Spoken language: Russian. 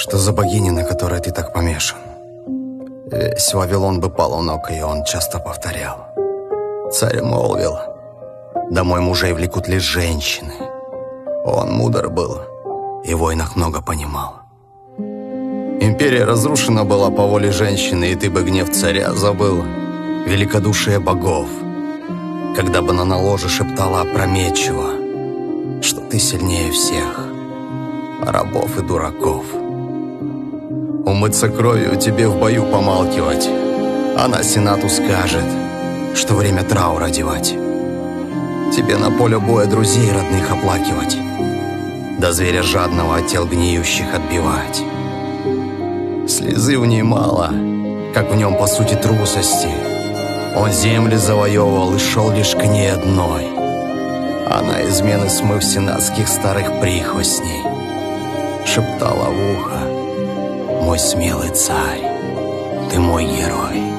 Что за богиня, на которой ты так помешан? Весь Вавилон бы пал у ног, и он часто повторял. Царь молвил: домой мужей влекут лишь женщины. Он мудр был и в войнах много понимал. Империя разрушена была по воле женщины, и ты бы гнев царя забыл, великодушие богов. Когда бы на ложе шептала опрометчиво, что ты сильнее всех, рабов и дураков. Умыться кровью тебе в бою помалкивать, она сенату скажет, что время траура одевать. Тебе на поле боя друзей родных оплакивать, до зверя жадного от тел гниющих отбивать. Слезы в ней мало, как в нем по сути трусости. Он земли завоевывал и шел лишь к ней одной. Она, измены смыв сенатских старых прихвостней, шептала в ухо: мой смелый царь, ты мой герой.